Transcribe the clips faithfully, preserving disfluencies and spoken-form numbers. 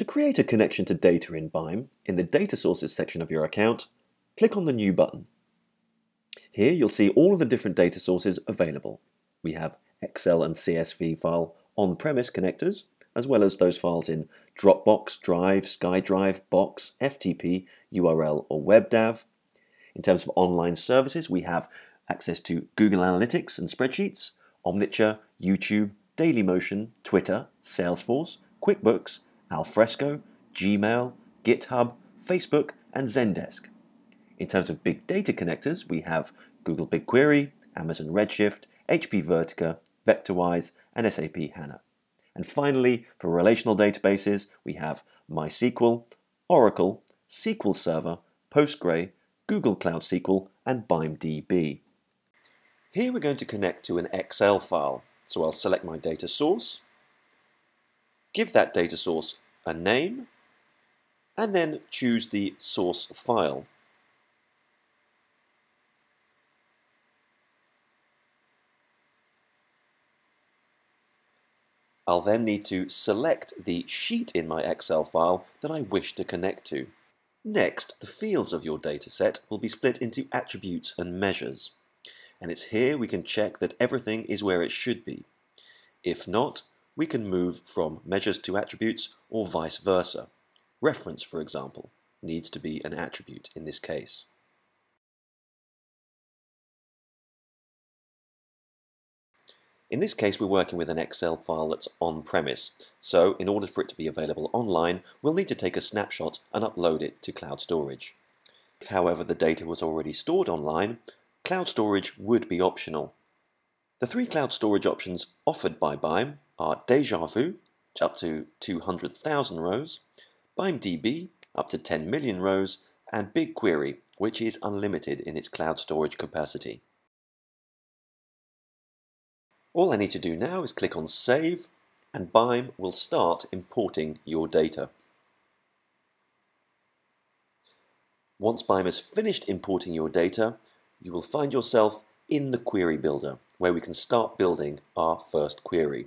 To create a connection to data in BIME, in the Data Sources section of your account, click on the New button. Here you'll see all of the different data sources available. We have Excel and C S V file on-premise connectors, as well as those files in Dropbox, Drive, SkyDrive, Box, F T P, U R L or WebDAV. In terms of online services, we have access to Google Analytics and spreadsheets, Omniture, YouTube, Dailymotion, Twitter, Salesforce, QuickBooks, Alfresco, Gmail, GitHub, Facebook and Zendesk. In terms of big data connectors, we have Google BigQuery, Amazon Redshift, H P Vertica, VectorWise and S A P HANA. And finally, for relational databases, we have MySQL, Oracle, S Q L Server, Postgre, Google Cloud S Q L and BIME D B. Here we're going to connect to an Excel file, so I'll select my data source, give that data source a name, and then choose the source file. I'll then need to select the sheet in my Excel file that I wish to connect to. Next, the fields of your dataset will be split into attributes and measures. And it's here we can check that everything is where it should be. If not, we can move from measures to attributes or vice versa. Reference, for example, needs to be an attribute in this case. In this case, we're working with an Excel file that's on-premise, so in order for it to be available online, we'll need to take a snapshot and upload it to cloud storage. If, however, the data was already stored online, cloud storage would be optional. The three cloud storage options offered by BIME are Deja Vu, up to two hundred thousand rows, BIME D B, up to ten million rows, and BigQuery, which is unlimited in its cloud storage capacity. All I need to do now is click on Save, and BIME will start importing your data. Once BIME has finished importing your data, you will find yourself in the Query Builder, where we can start building our first query.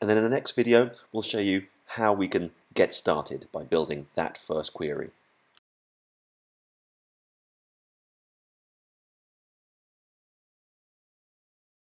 And then in the next video, we'll show you how we can get started by building that first query.